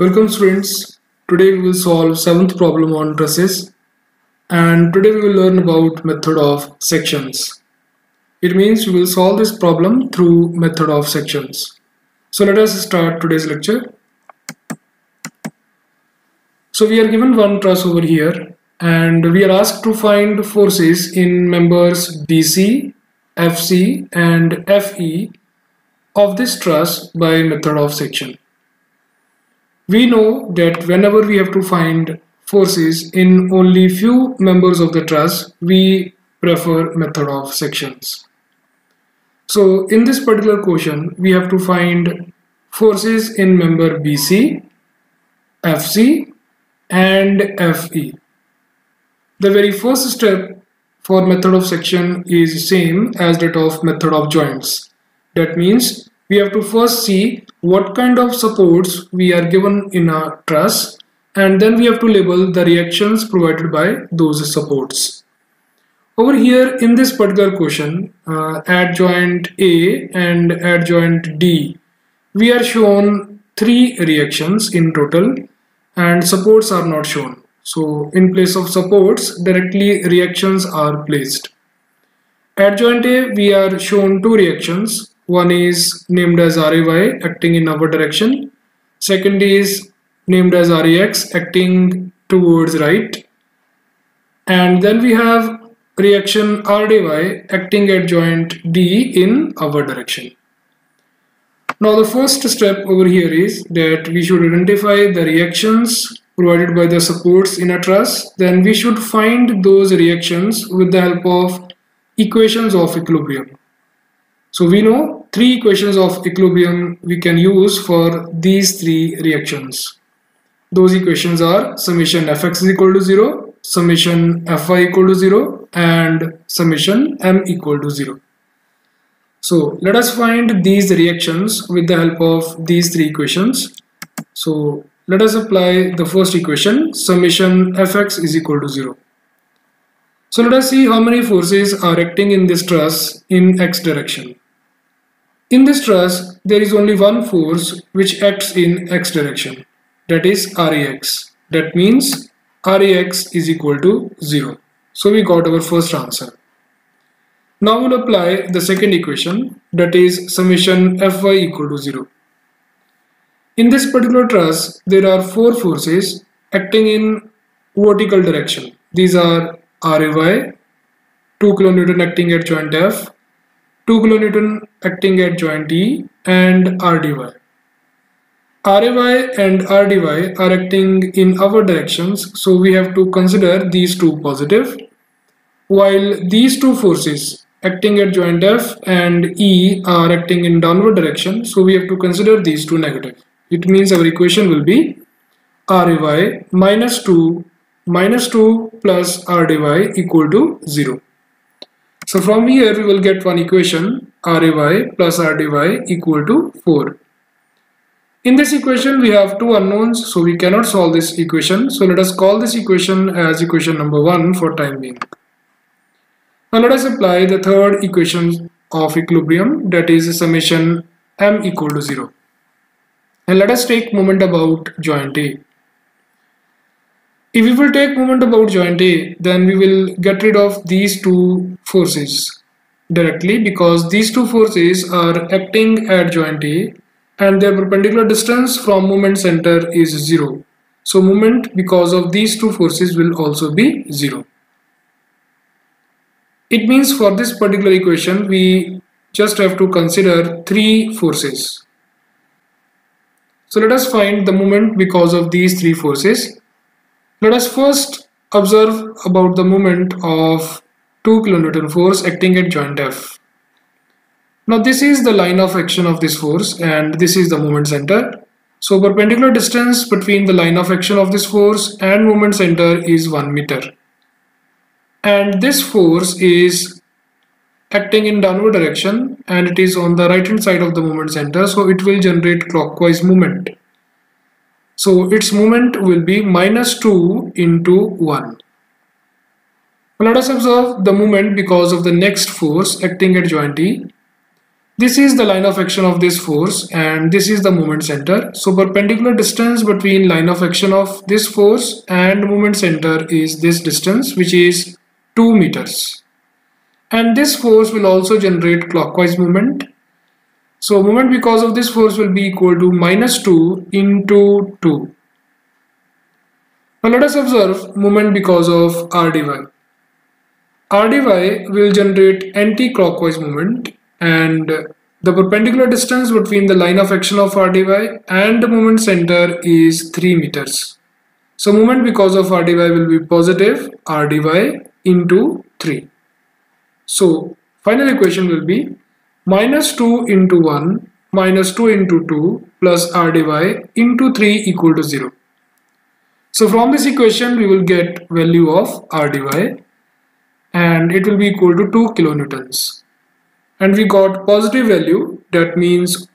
Welcome students, today we will solve 7th problem on trusses, and today we will learn about method of sections. It means we will solve this problem through method of sections. So let us start today's lecture. So we are given one truss over here and we are asked to find forces in members BC, FC and FE of this truss by method of section. We know that whenever we have to find forces in only few members of the truss, we prefer method of sections. So in this particular question, we have to find forces in member BC, FC and FE. The very first step for method of section is same as that of method of joints. That means we have to first see what kind of supports we are given in our truss, and then we have to label the reactions provided by those supports. Over here in this particular question, at joint A and at joint D, we are shown 3 reactions in total and supports are not shown. So in place of supports, directly reactions are placed. At joint A, we are shown 2 reactions. One is named as RAY, acting in upward direction. Second is named as RAX, acting towards right. And then we have reaction RDY, acting at joint D in upward direction. Now the first step over here is that we should identify the reactions provided by the supports in a truss. Then we should find those reactions with the help of equations of equilibrium. So we know 3 equations of equilibrium we can use for these 3 reactions. Those equations are summation fx is equal to 0, summation fy equal to 0 and summation m equal to 0. So let us find these reactions with the help of these 3 equations. So let us apply the first equation, summation fx is equal to 0. So let us see how many forces are acting in this truss in x direction. In this truss, there is only one force which acts in x direction, that is RAX. That means RAX is equal to 0. So we got our first answer. Now we'll apply the second equation, that is summation Fy equal to 0. In this particular truss, there are 4 forces acting in vertical direction. These are RAY, 2 kN acting at joint F, 2 kN acting at joint E and RDY. RAY and RDY are acting in our directions, so we have to consider these 2 positive, while these 2 forces acting at joint F and E are acting in downward direction, so we have to consider these 2 negative. It means our equation will be RAY minus 2 plus RDY equal to 0. So from here we will get one equation, RAY plus RDY equal to 4. In this equation we have 2 unknowns, so we cannot solve this equation. So let us call this equation as equation number 1 for time being. Now let us apply the third equation of equilibrium, that is summation m equal to 0. And let us take moment about joint A. If we will take moment about joint A, then we will get rid of these 2 forces directly, because these 2 forces are acting at joint A and their perpendicular distance from moment center is 0. So moment because of these 2 forces will also be 0. It means for this particular equation we just have to consider 3 forces. So let us find the moment because of these 3 forces. Let us first observe about the moment of 2 kN force acting at joint F. Now this is the line of action of this force and this is the moment center. So perpendicular distance between the line of action of this force and moment center is 1 meter. And this force is acting in downward direction and it is on the right hand side of the moment center, so it will generate clockwise movement. So its moment will be minus 2 into 1. Let us observe the moment because of the next force acting at joint E. This is the line of action of this force and this is the moment center. So perpendicular distance between line of action of this force and moment center is this distance, which is 2 meters. And this force will also generate clockwise moment. So moment because of this force will be equal to -2 into 2. Now let us observe moment because of Rdy. Rdy will generate anti-clockwise moment, and the perpendicular distance between the line of action of Rdy and the moment center is 3 meters. So moment because of Rdy will be positive Rdy into 3. So final equation will be -2 into 1 -2 into 2 plus Rdy into 3 equal to 0. So from this equation we will get value of Rdy, and it will be equal to 2 kilonewtons. And we got positive value, that means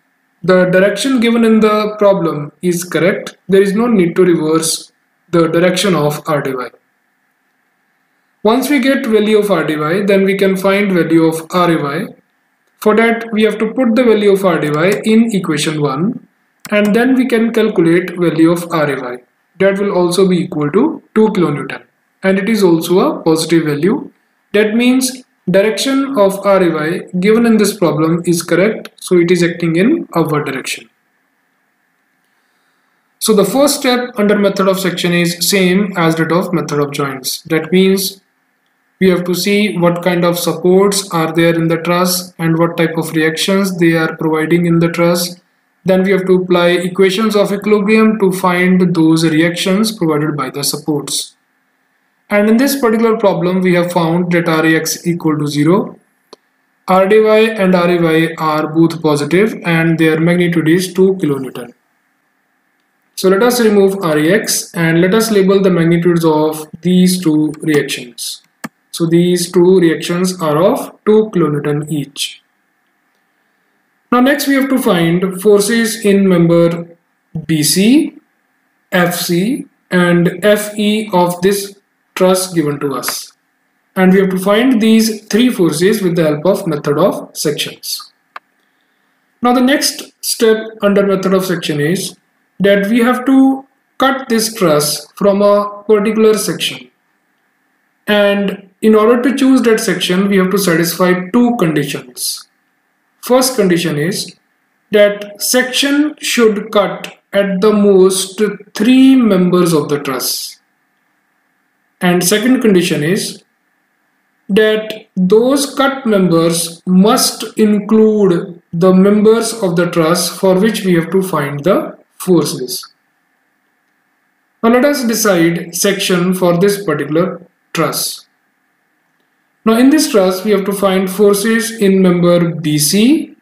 the direction given in the problem is correct. There is no need to reverse the direction of Rdy. Once we get value of Rdy, then we can find value of Ry. For that we have to put the value of Rdy in equation 1, and then we can calculate value of Ry. That will also be equal to 2 kilonewton, and it is also a positive value. That means direction of Rdy given in this problem is correct, so it is acting in upward direction. So the first step under method of section is same as that of method of joints. That means we have to see what kind of supports are there in the truss and what type of reactions they are providing in the truss. Then we have to apply equations of equilibrium to find those reactions provided by the supports. And in this particular problem we have found that Rx equal to 0. Rdy and Ry are both positive and their magnitude is 2 kilonewton. So let us remove Rx and let us label the magnitudes of these two reactions. So these two reactions are of 2 kilonewton each. Now next we have to find forces in member BC, FC and FE of this truss given to us, and we have to find these three forces with the help of method of sections. Now the next step under method of section is that we have to cut this truss from a particular section, and in order to choose that section we have to satisfy two conditions. First condition is that section should cut at the most 3 members of the truss. And second condition is that those cut members must include the members of the truss for which we have to find the forces. Now let us decide section for this particular truss. Now in this truss we have to find forces in member BC,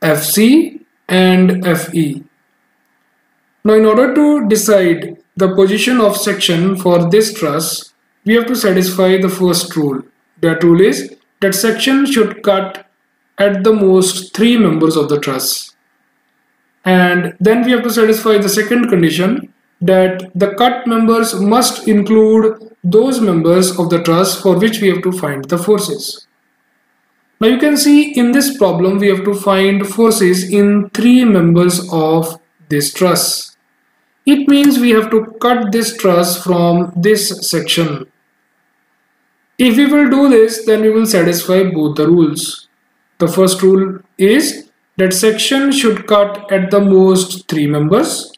FC and FE. Now in order to decide the position of section for this truss, we have to satisfy the first rule. That rule is that section should cut at the most 3 members of the truss. And then we have to satisfy the second condition, that the cut members must include those members of the truss for which we have to find the forces. Now you can see in this problem we have to find forces in 3 members of this truss. It means we have to cut this truss from this section. If we will do this, then we will satisfy both the rules. The first rule is that section should cut at the most 3 members.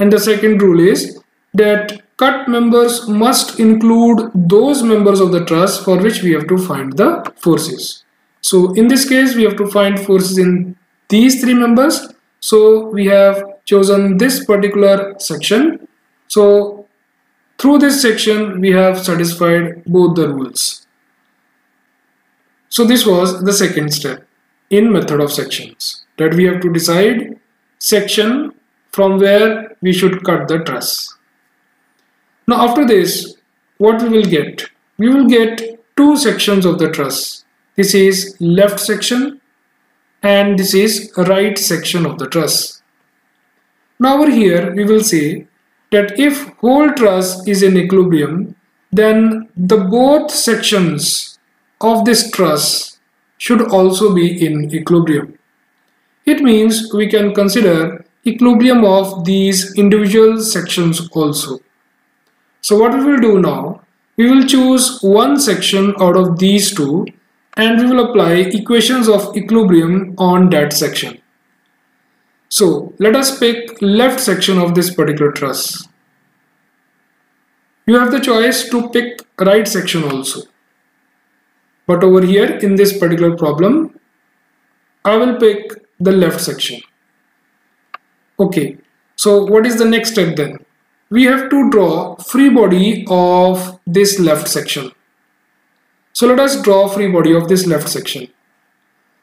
And the second rule is that cut members must include those members of the truss for which we have to find the forces. So in this case, we have to find forces in these 3 members. So we have chosen this particular section. So through this section we have satisfied both the rules. So this was the second step in method of sections, that we have to decide section from where we should cut the truss. Now after this, what we will get? We will get two sections of the truss. This is left section and this is right section of the truss. Now over here we will say that if whole truss is in equilibrium, then the both sections of this truss should also be in equilibrium. It means we can consider equilibrium of these individual sections also. So what we will do now, we will choose one section out of these two and we will apply equations of equilibrium on that section. So let us pick left section of this particular truss. You have the choice to pick right section also. But over here in this particular problem, I will pick the left section. Okay, so what is the next step then? We have to draw free body of this left section. So let us draw free body of this left section.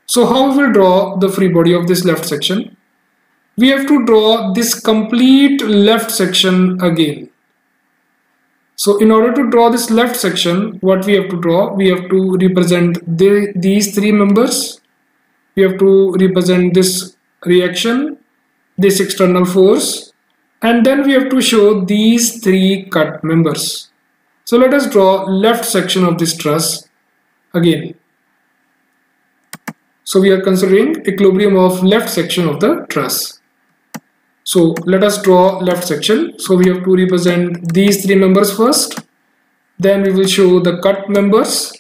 So how we will draw the free body of this left section? We have to draw this complete left section again. So in order to draw this left section, what we have to draw? We have to represent these three members. We have to represent this reaction, this external force, and then we have to show these three cut members. So let us draw left section of this truss again. So we are considering equilibrium of left section of the truss. So let us draw left section. So we have to represent these three members first. Then we will show the cut members.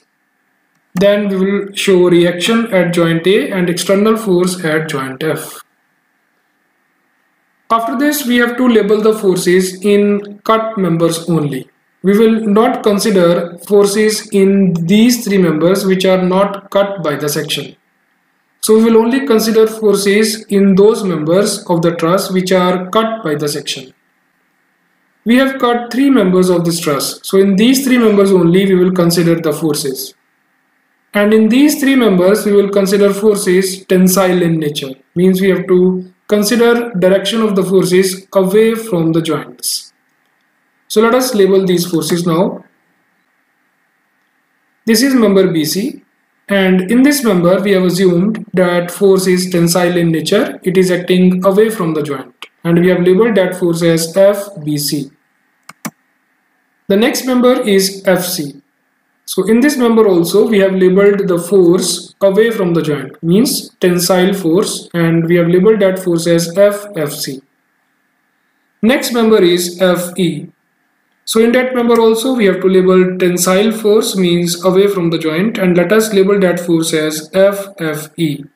Then we will show reaction at joint A and external force at joint F. After this, we have to label the forces in cut members only. We will not consider forces in these three members which are not cut by the section. So we will only consider forces in those members of the truss which are cut by the section. We have cut three members of this truss. So in these three members only we will consider the forces. And in these three members we will consider forces tensile in nature. Means we have to consider direction of the forces away from the joints. So let us label these forces now. This is member BC, and in this member we have assumed that force is tensile in nature. It is acting away from the joint, and we have labeled that force as FBC. The next member is FC. So in this member also we have labeled the force away from the joint, means tensile force, and we have labeled that force as FFC. Next member is FE. So in that member also we have to label tensile force, means away from the joint, and let us label that force as FFE.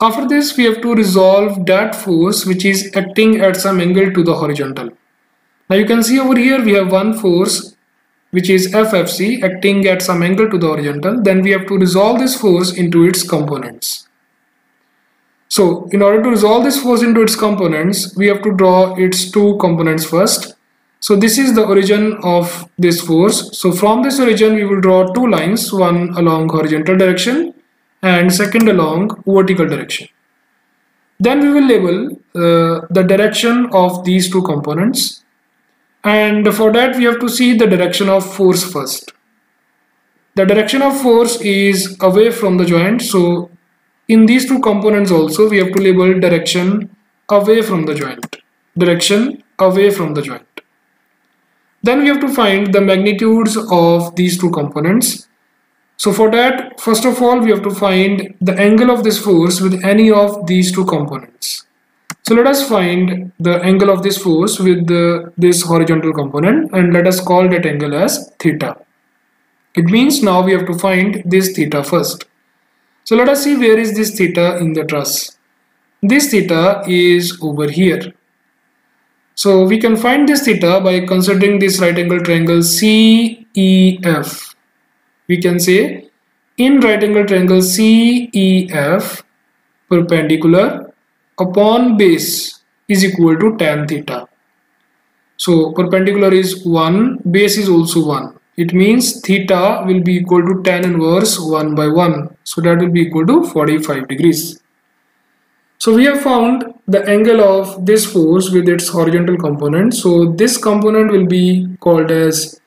After this we have to resolve that force which is acting at some angle to the horizontal. Now you can see over here we have one force which is FFC acting at some angle to the horizontal. Then we have to resolve this force into its components. So in order to resolve this force into its components, we have to draw its two components first. So this is the origin of this force. So from this origin we will draw two lines, one along horizontal direction and second along vertical direction. Then we will label the direction of these two components. And for that we have to see the direction of force first. The direction of force is away from the joint. So in these two components also we have to label direction away from the joint. Direction away from the joint. Then we have to find the magnitudes of these two components. So for that, first of all we have to find the angle of this force with any of these two components. So let us find the angle of this force with this horizontal component, and let us call that angle as theta. It means now we have to find this theta first. So let us see where is this theta in the truss. This theta is over here. So we can find this theta by considering this right angle triangle CEF. We can say in right angle triangle CEF perpendicular upon base is equal to tan theta. So perpendicular is 1, base is also 1. It means theta will be equal to tan inverse 1 by 1. So that will be equal to 45 degrees. So we have found the angle of this force with its horizontal component. So this component will be called as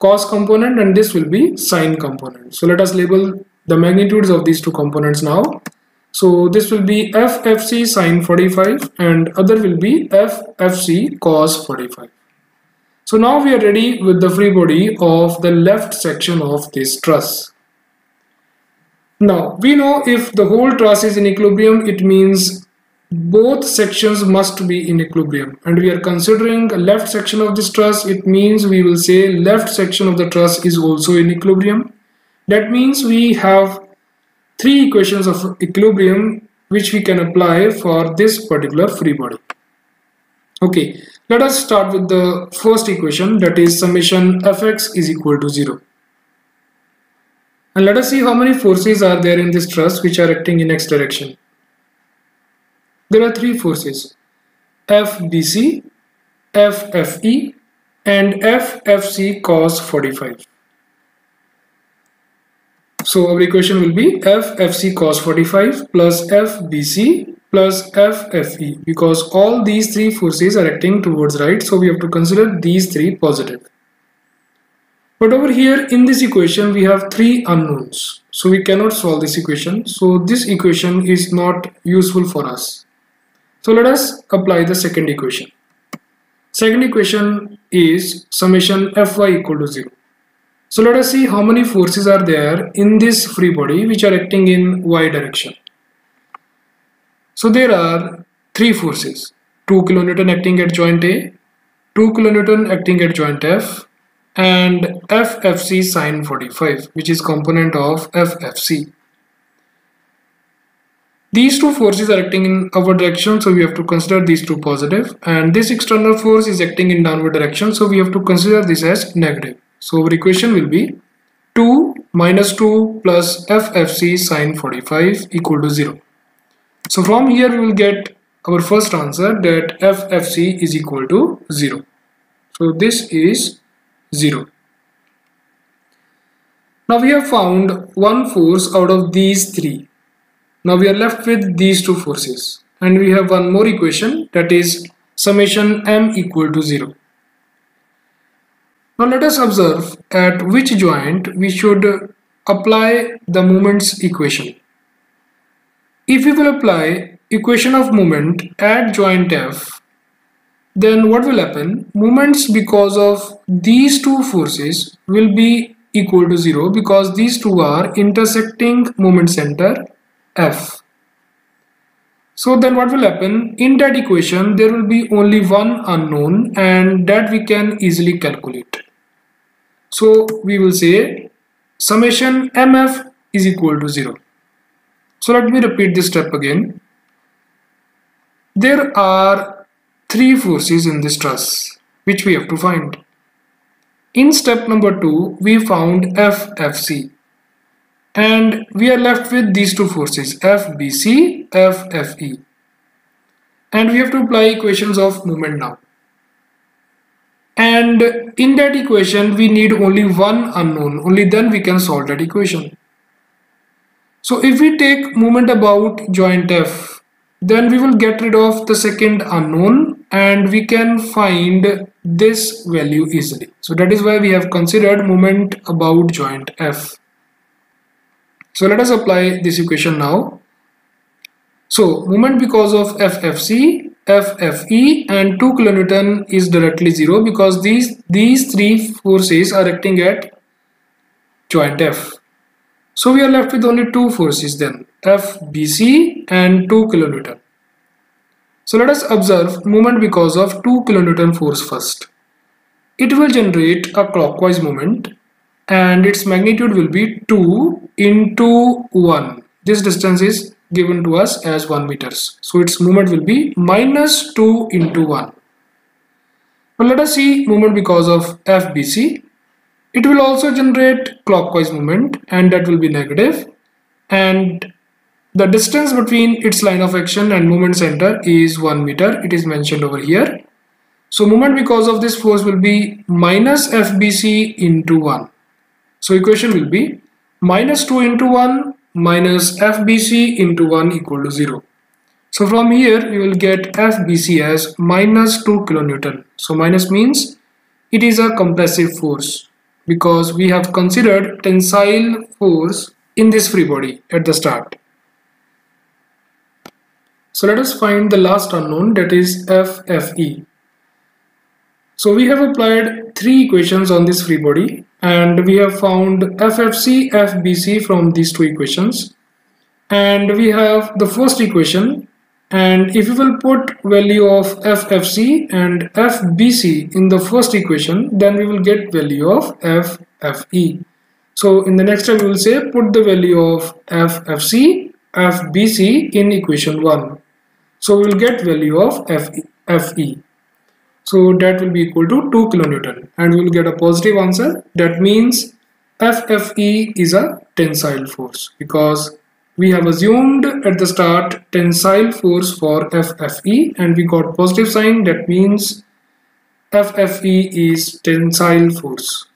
cos component and this will be sine component. So let us label the magnitudes of these two components now. So this will be FFC sine 45 and other will be FFC cos 45. So now we are ready with the free body of the left section of this truss. Now we know if the whole truss is in equilibrium, it means both sections must be in equilibrium, and we are considering a left section of this truss. It means we will say left section of the truss is also in equilibrium. That means we have three equations of equilibrium which we can apply for this particular free body. Okay, let us start with the first equation, that is summation fx is equal to 0. And let us see how many forces are there in this truss which are acting in x direction. There are three forces, FBC, FFE and FFC cos 45. So our equation will be FFC cos 45 plus FBC plus FFE, because all these three forces are acting towards right, so we have to consider these three positive. But over here in this equation we have three unknowns, so we cannot solve this equation, so this equation is not useful for us. So let us apply the second equation. Second equation is summation Fy equal to 0. So let us see how many forces are there in this free body which are acting in y direction. So there are three forces, 2 kN acting at joint A, 2 kN acting at joint F, and FFC sine 45, which is component of FFC. These two forces are acting in upward direction, so we have to consider these two positive, and this external force is acting in downward direction, so we have to consider this as negative. So our equation will be 2 minus 2 plus FFC sine 45 equal to 0. So from here we will get our first answer, that FFC is equal to 0. So this is 0. Now we have found one force out of these three. Now we are left with these two forces, and we have one more equation, that is summation m equal to 0. Now let us observe at which joint we should apply the moment's equation. If we will apply equation of moment at joint F, then what will happen? Moments because of these two forces will be equal to 0, because these two are intersecting moment center F. So then what will happen? In that equation there will be only one unknown, and that we can easily calculate. So we will say summation MF is equal to 0. So let me repeat this step again. There are three forces in this truss which we have to find. In step number 2 we found FFC, and we are left with these two forces, FBC, FFE, and we have to apply equations of moment now. And in that equation we need only one unknown, only then we can solve that equation. So if we take moment about joint F, then we will get rid of the second unknown and we can find this value easily. So that is why we have considered moment about joint F. So let us apply this equation now. So moment because of FFC, FFE and 2 kN is directly 0, because these three forces are acting at joint F. So we are left with only two forces then, FBC and 2 kN. So let us observe moment because of 2 kN force first. It will generate a clockwise moment, and its magnitude will be 2 into 1. This distance is given to us as 1 meter. So its moment will be minus 2 into 1. Now let us see moment because of FBC. It will also generate clockwise moment, and that will be negative, and the distance between its line of action and moment center is 1 meter. It is mentioned over here. So moment because of this force will be minus FBC into 1. So equation will be minus 2 into 1 minus FBC into 1 equal to 0. So from here you will get FBC as minus 2 kN. So minus means it is a compressive force, because we have considered tensile force in this free body at the start. So let us find the last unknown, that is FFE. So we have applied three equations on this free body and we have found FFC, FBC from these two equations. And we have the first equation, and if we will put value of FFC and FBC in the first equation, then we will get value of FFE. So in the next step we will say put the value of FFC, FBC in equation 1. So we will get value of FE. So that will be equal to 2 kilonewton and we will get a positive answer. That means FFE is a tensile force because we have assumed at the start tensile force for FFE and we got positive sign. That means FFE is tensile force.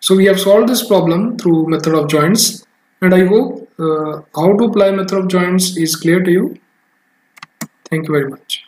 So we have solved this problem through method of joints, and I hope how to apply method of joints is clear to you. Thank you very much.